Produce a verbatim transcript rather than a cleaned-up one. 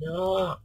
No.